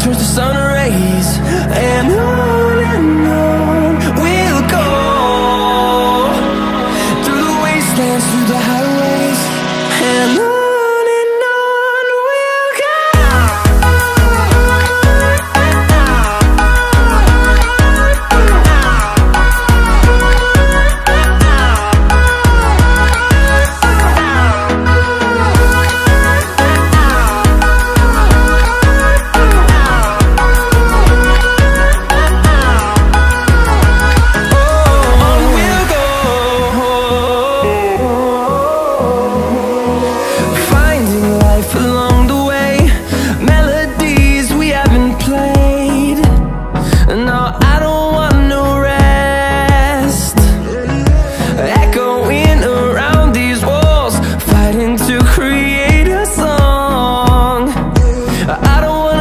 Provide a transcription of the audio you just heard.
turns to sun rays. And on we'll go, through the wastelands, through the highways, and on.